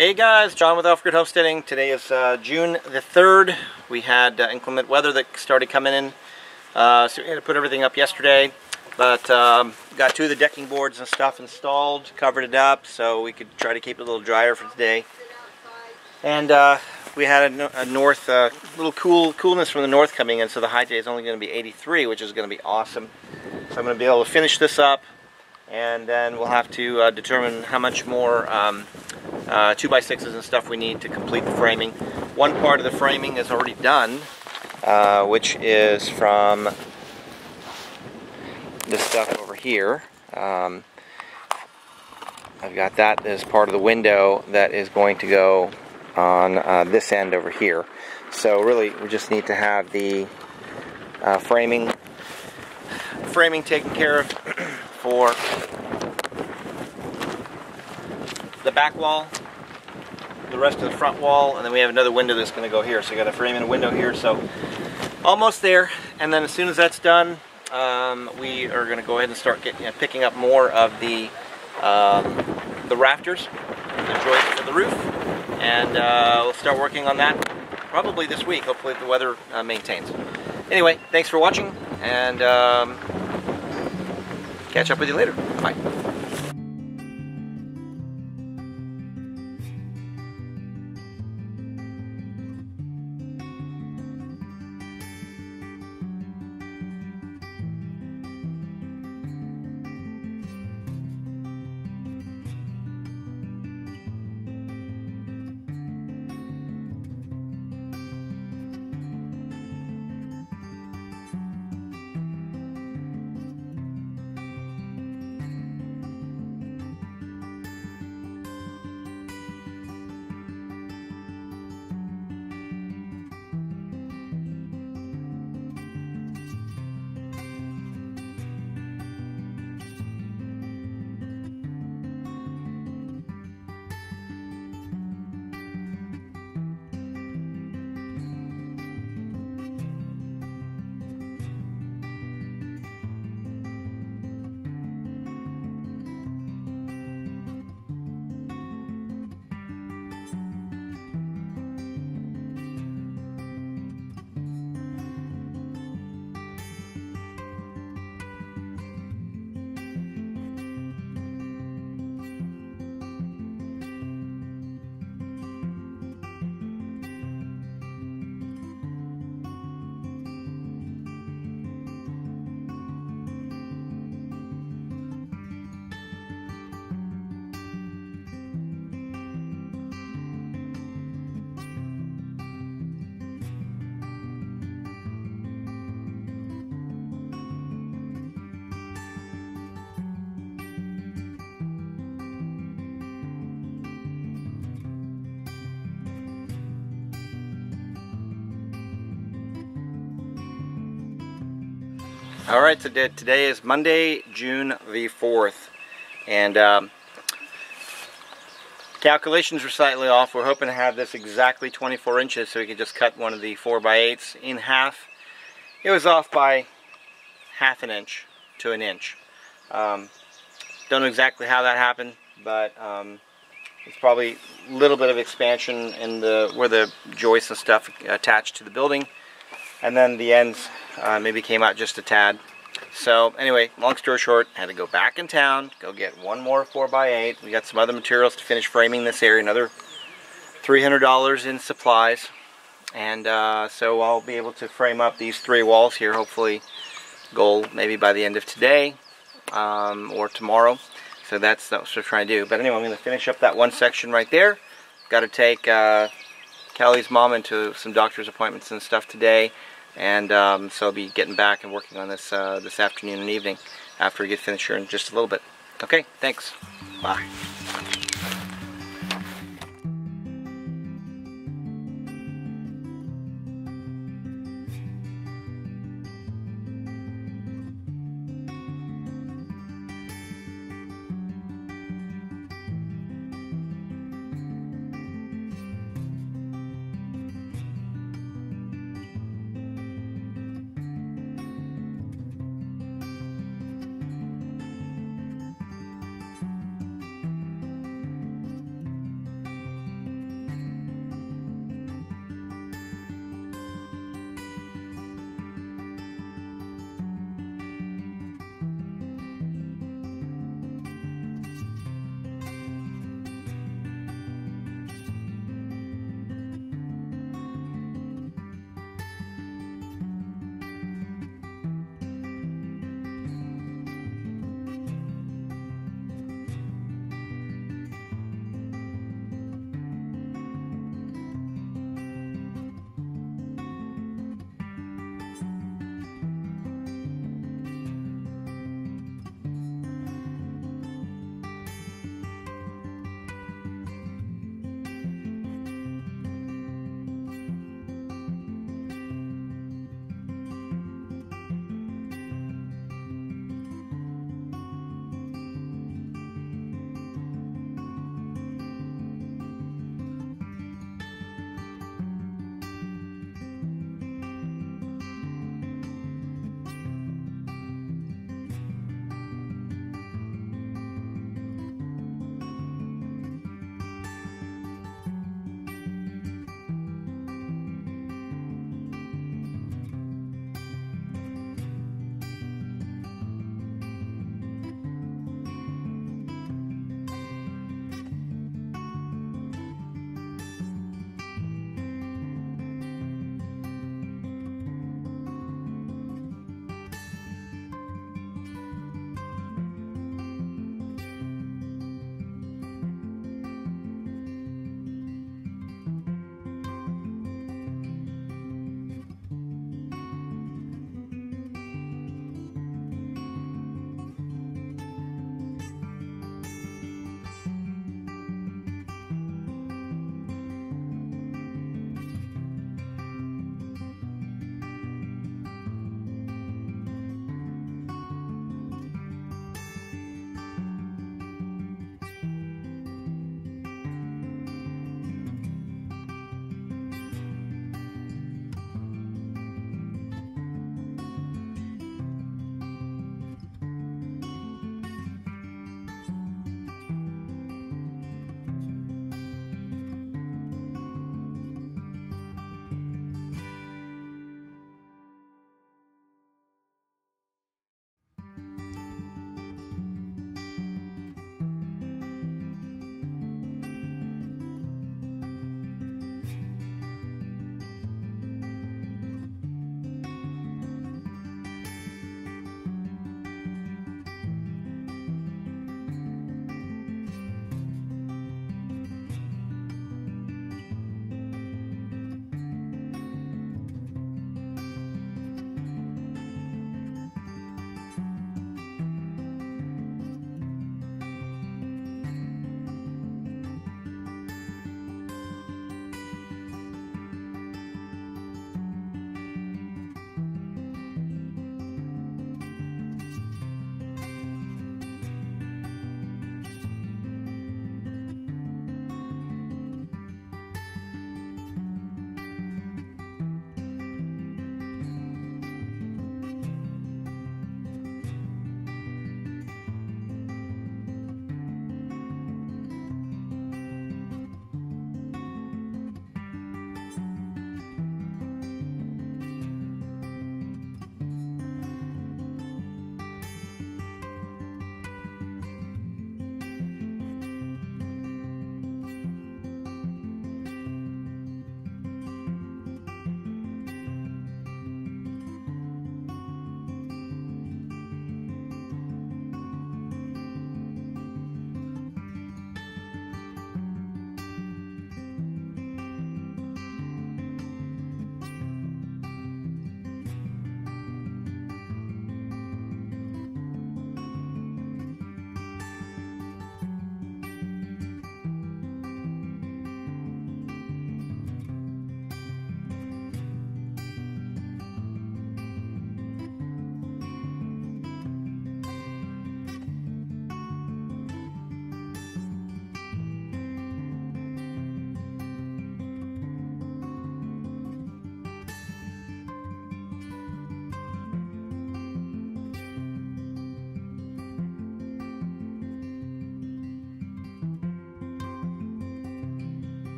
Hey guys, John with Off Grid Homesteading. Today is June the 3rd. We had inclement weather that started coming in, so we had to put everything up yesterday. But got two of the decking boards and stuff installed, covered it up, so we could try to keep it a little drier for today. And we had a north, little coolness from the north coming in, so the high day is only going to be 83, which is going to be awesome. So I'm going to be able to finish this up, and then we'll have to determine how much more 2x6s and stuff we need to complete the framing. One part of the framing is already done, which is from this stuff over here. I've got that as part of the window that is going to go on this end over here. So really we just need to have the framing taken care of for the back wall, the rest of the front wall, and then we have another window that's going to go here. So I got a frame and a window here, so almost there. And then as soon as that's done, we are going to go ahead and start picking up more of the rafters, the joists for the roof, and we'll start working on that probably this week. Hopefully the weather maintains. Anyway, thanks for watching, and catch up with you later. Bye. All right, so today is Monday, June the 4th, and calculations were slightly off. We're hoping to have this exactly 24 inches so we can just cut one of the 4x8s in half. It was off by half an inch to an inch. Don't know exactly how that happened, but it's probably a little bit of expansion in where the joists and stuff attached to the building. And then the ends maybe came out just a tad. So anyway, long story short, had to go back in town, go get one more 4x8. We got some other materials to finish framing this area, another $300 in supplies. And so I'll be able to frame up these three walls here, hopefully goal maybe by the end of today or tomorrow. So that's what we're trying to do. But anyway, I'm going to finish up that one section right there. Got to take Kelly's mom into some doctor's appointments and stuff today, and so I'll be getting back and working on this this afternoon and evening after we get finished here in just a little bit. Okay, thanks. Bye.